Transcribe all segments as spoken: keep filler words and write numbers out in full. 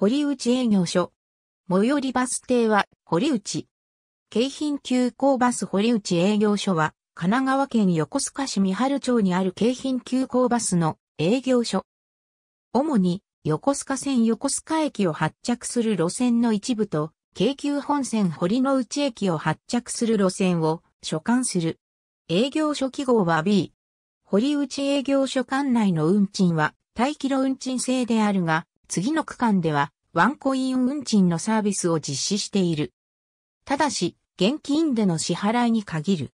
堀内営業所。最寄りバス停は堀内。京浜急行バス堀内営業所は、神奈川県横須賀市三春町にある京浜急行バスの営業所。主に横須賀線横須賀駅を発着する路線の一部と、京急本線堀之内駅を発着する路線を所管する。営業所記号は ビー。堀内営業所管内の運賃は対キロ運賃制であるが、次の区間ではワンコイン運賃のサービスを実施している。ただし、現金での支払いに限る。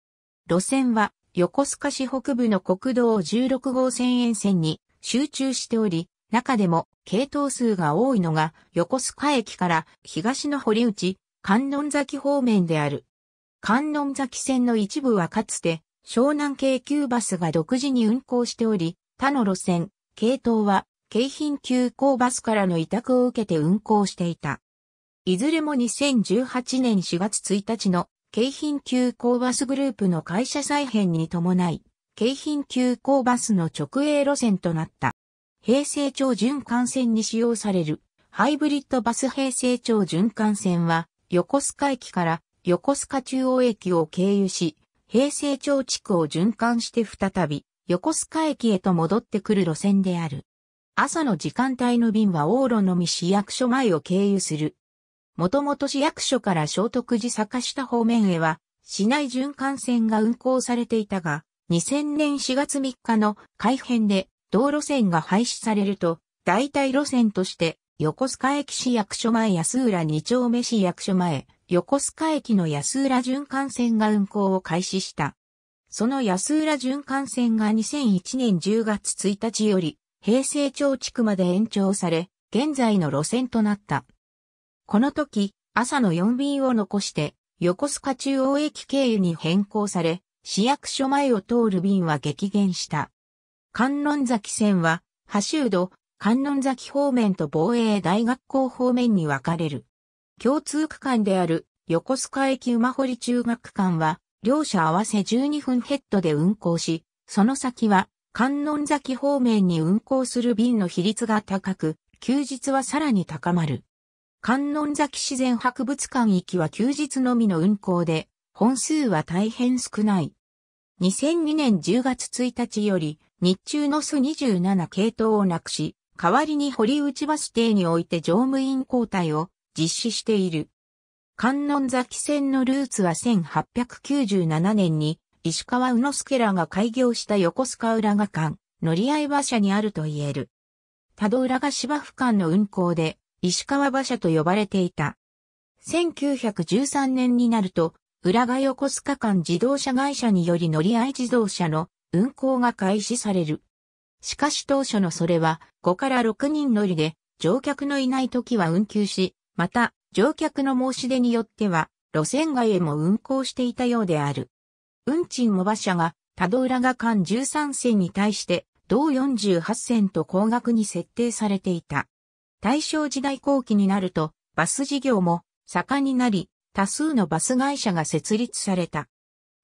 路線は横須賀市北部の国道じゅうろく号線沿線に集中しており、中でも系統数が多いのが横須賀駅から東の堀内、観音崎方面である。観音崎線の一部はかつて湘南京急バスが独自に運行しており、他の路線、系統は京浜急行バスからの委託を受けて運行していた。いずれもにせんじゅうはちねんしがつついたちの京浜急行バスグループの会社再編に伴い、京浜急行バスの直営路線となった。平成町循環線に使用されるハイブリッドバス平成町循環線は、横須賀駅から横須賀中央駅を経由し、平成町地区を循環して再び横須賀駅へと戻ってくる路線である。朝の時間帯の便は往路のみ市役所前を経由する。もともと市役所から聖徳寺坂下方面へは市内循環線が運行されていたが、にせんねんしがつみっかの改編で道路線が廃止されると、代替路線として横須賀駅市役所前安浦に丁目市役所前、横須賀駅の安浦循環線が運行を開始した。その安浦循環線がにせんいちねんじゅうがつついたちより平成町地区まで延長され、現在の路線となった。この時、朝のよんびんを残して、横須賀中央駅経由に変更され、市役所前を通る便は激減した。観音崎線は、橋人、観音崎方面と防衛大学校方面に分かれる。共通区間である、横須賀駅馬堀中学間は、両社合わせじゅうにふんヘッドで運行し、その先は、観音崎方面に運行する便の比率が高く、休日はさらに高まる。観音崎自然博物館行きは休日のみの運行で、本数は大変少ない。にせんにねんじゅうがつついたちより、日中のすにじゅうなな系統をなくし、代わりに堀内バス停において乗務員交代を実施している。観音崎線のルーツはせんはっぴゃくきゅうじゅうななねんに、石川宇之助らが開業した横須賀浦賀間、乗り合い馬車にあると言える。多度浦賀芝生間の運行で、石川馬車と呼ばれていた。せんきゅうひゃくじゅうさんねんになると、浦賀横須賀間自動車会社により乗り合い自動車の運行が開始される。しかし当初のそれはごからろくにん乗りで、乗客のいない時は運休し、また乗客の申し出によっては路線外へも運行していたようである。運賃も馬車が多度浦賀間じゅうさんせんに対して同よんじゅうはっせんと高額に設定されていた。大正時代後期になると、バス事業も盛んになり、多数のバス会社が設立された。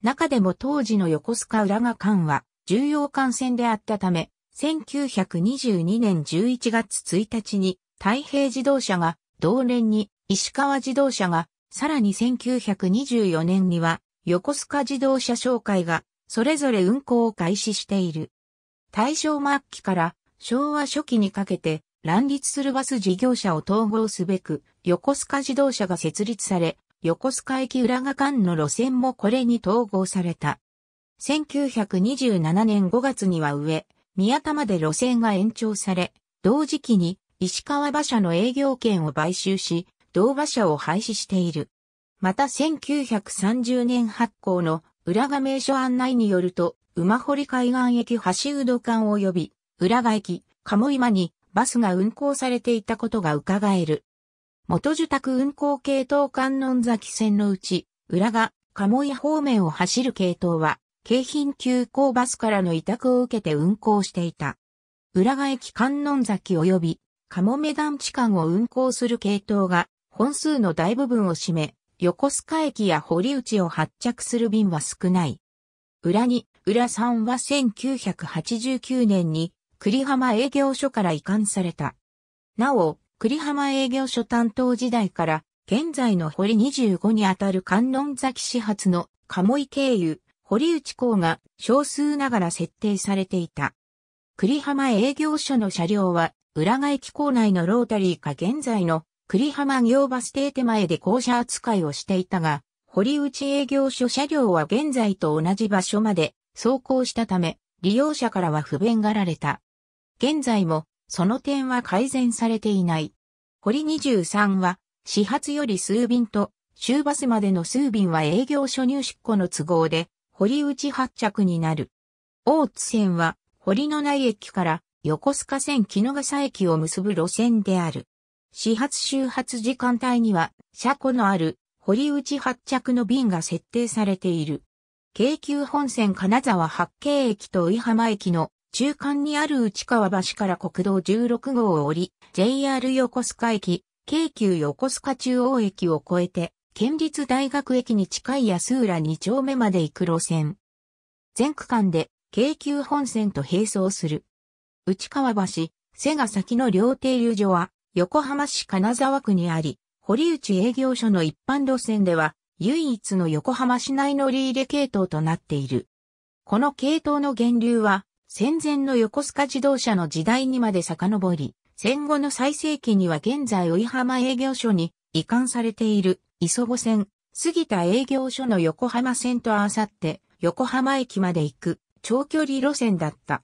中でも当時の横須賀浦賀間は重要幹線であったため、せんきゅうひゃくにじゅうにねんじゅういちがつついたちに太平自動車が、同年に石川自動車が、さらにせんきゅうひゃくにじゅうよねんには横須賀自動車商会が、それぞれ運行を開始している。大正末期から昭和初期にかけて、乱立するバス事業者を統合すべく、横須賀自動車が設立され、横須賀駅浦賀間の路線もこれに統合された。せんきゅうひゃくにじゅうななねんごがつには上、宮田まで路線が延長され、同時期に石川馬車の営業権を買収し、同馬車を廃止している。またせんきゅうひゃくさんじゅうねん発行の浦賀名所案内によると、馬堀海岸駅橋人間及び、浦賀駅、鴨居間に、バスが運行されていたことが伺える。元受託運行系統観音崎線のうち、浦賀、鴨居方面を走る系統は、京浜急行バスからの委託を受けて運行していた。浦賀駅観音崎及び、鴨目団地間を運行する系統が、本数の大部分を占め、横須賀駅や堀内を発着する便は少ない。浦に、浦さんはせんきゅうひゃくはちじゅうきゅうねんに、久里浜営業所から移管された。なお、久里浜営業所担当時代から、現在の堀にじゅうごにあたる観音崎始発の鴨居経由、堀内港が少数ながら設定されていた。久里浜営業所の車両は、浦賀駅構内のロータリーか現在の久里浜行バス停手前で降車扱いをしていたが、堀内営業所車両は現在と同じ場所まで走行したため、利用者からは不便がられた。現在も、その点は改善されていない。堀にじゅうさんは、始発より数便と、終バスまでの数便は営業所入出庫の都合で、堀内発着になる。大津線は、堀の内駅から、横須賀線木ヶ沢駅を結ぶ路線である。始発終発時間帯には、車庫のある、堀内発着の便が設定されている。京急本線金沢八景駅と宇浜駅の、中間にある内川橋から国道じゅうろく号を降り、ジェイアール 横須賀駅、京急横須賀中央駅を越えて、県立大学駅に近い安浦に丁目まで行く路線。全区間で京急本線と並走する。内川橋、瀬ヶ崎の両停留所は、横浜市金沢区にあり、堀内営業所の一般路線では、唯一の横浜市内乗り入れ系統となっている。この系統の源流は、戦前の横須賀自動車の時代にまで遡り、戦後の最盛期には現在宇浜営業所に移管されている磯子線、杉田営業所の横浜線と合わさって横浜駅まで行く長距離路線だった。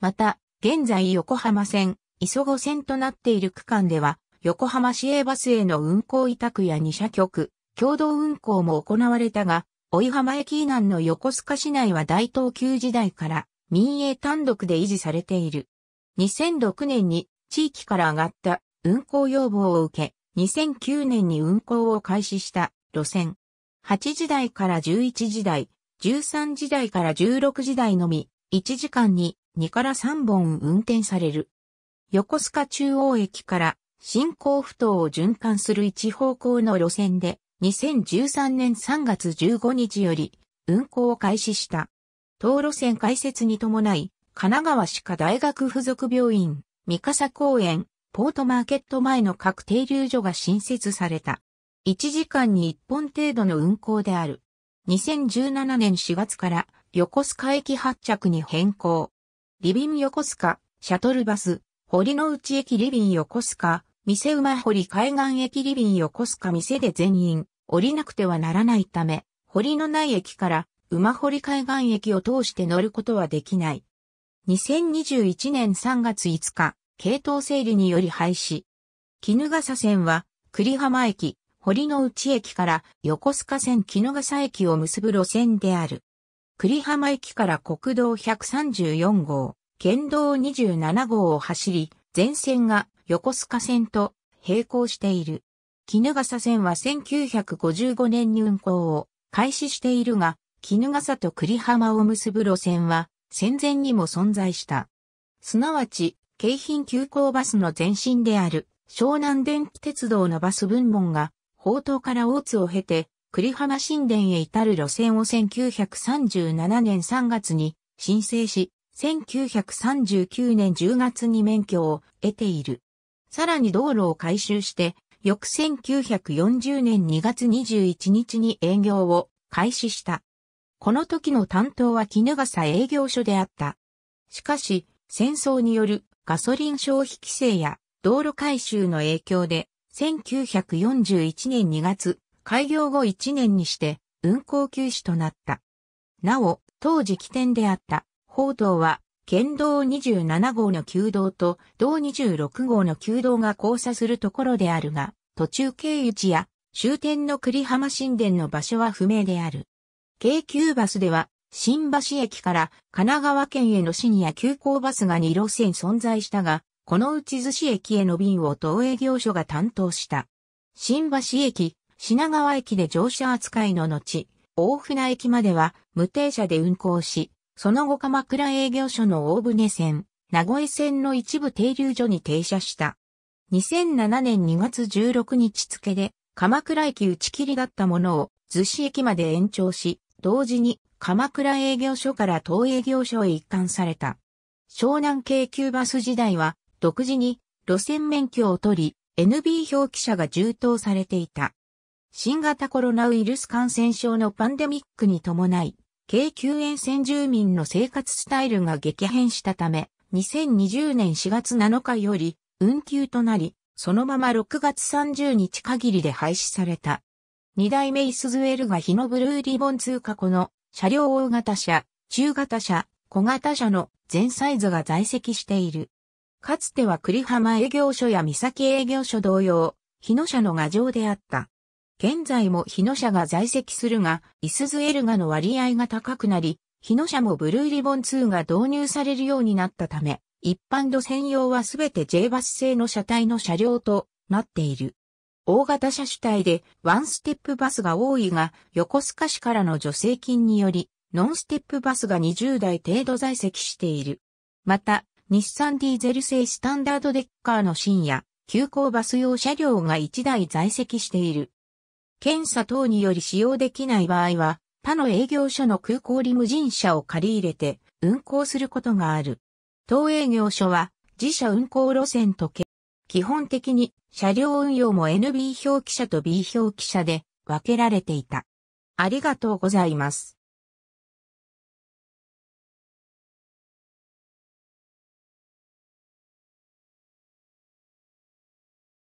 また、現在横浜線、磯子線となっている区間では、横浜市営バスへの運行委託やに車局、共同運行も行われたが、宇浜駅以南の横須賀市内は大東急時代から、民営単独で維持されている。にせんろくねんに地域から上がった運行要望を受け、にせんきゅうねんに運行を開始した路線。はちじ台からじゅういちじ台、じゅうさんじ台からじゅうろくじ台のみ、いちじかんににからさんぼん運転される。横須賀中央駅から新港ふ頭を循環する一方向の路線で、にせんじゅうさんねんさんがつじゅうごにちより運行を開始した。当路線開設に伴い、神奈川歯科大学附属病院、三笠公園、ポートマーケット前の各停留所が新設された。いちじかんにいっぽん程度の運行である。にせんじゅうななねんしがつから横須賀駅発着に変更。リビン横須賀、シャトルバス、堀之内駅リビン横須賀、店馬堀海岸駅リビン横須賀店で全員降りなくてはならないため、堀の内駅から、馬堀海岸駅を通して乗ることはできない。にせんにじゅういちねんさんがついつか、系統整理により廃止。衣笠線は、久里浜駅、堀之内駅から横須賀線衣笠駅を結ぶ路線である。久里浜駅から国道ひゃくさんじゅうよん号、県道にじゅうなな号を走り、全線が横須賀線と並行している。衣笠線はせんきゅうひゃくごじゅうごねんに運行を開始しているが、衣笠と久里浜を結ぶ路線は戦前にも存在した。すなわち、京浜急行バスの前身である湘南電気鉄道のバス分門が、宝東から大津を経て、久里浜新田へ至る路線をせんきゅうひゃくさんじゅうななねんさんがつに申請し、せんきゅうひゃくさんじゅうきゅうねんじゅうがつに免許を得ている。さらに道路を改修して、翌せんきゅうひゃくよんじゅうねんにがつにじゅういちにちに営業を開始した。この時の担当は衣笠営業所であった。しかし、戦争によるガソリン消費規制や道路改修の影響で、せんきゅうひゃくよんじゅういちねんにがつ、開業後いちねんにして運行休止となった。なお、当時起点であった宝東は、県道にじゅうなな号の旧道と道にじゅうろく号の旧道が交差するところであるが、途中経由地や終点の久里浜新田の場所は不明である。京急バスでは、新橋駅から神奈川県へのシニア急行バスがに路線存在したが、このうち逗子駅への便を当営業所が担当した。新橋駅、品川駅で乗車扱いの後、大船駅までは無停車で運行し、その後鎌倉営業所の大船線、名越線の一部停留所に停車した。にせんななねんにがつじゅうろくにち付で、鎌倉駅打ち切りだったものを逗子駅まで延長し、同時に鎌倉営業所から当営業所へ一貫された。湘南京急バス時代は独自に路線免許を取り、エヌビー 表記者が充当されていた。新型コロナウイルス感染症のパンデミックに伴い、京急沿線住民の生活スタイルが激変したため、にせんにじゅうねんしがつなのかより運休となり、そのままろくがつさんじゅうにち限りで廃止された。二代目イスズエルが日野ブルーリボン通過庫の車両大型車、中型車、小型車の全サイズが在籍している。かつては久里浜営業所や三崎営業所同様、日野車の牙城であった。現在も日野車が在籍するが、イスズエルガの割合が高くなり、日野車もブルーリボンツーが導入されるようになったため、一般路線用はすべて J バス製の車体の車両となっている。大型車主体でワンステップバスが多いが、横須賀市からの助成金により、ノンステップバスがにじゅうだい程度在籍している。また、日産ディーゼル製スタンダードデッカーの深夜、急行バス用車両がいちだい在籍している。検査等により使用できない場合は、他の営業所の空港リムジン車を借り入れて運行することがある。当営業所は自社運行路線と基本的に車両運用も エヌビー 表記車と B 表記車で分けられていた。ありがとうございます。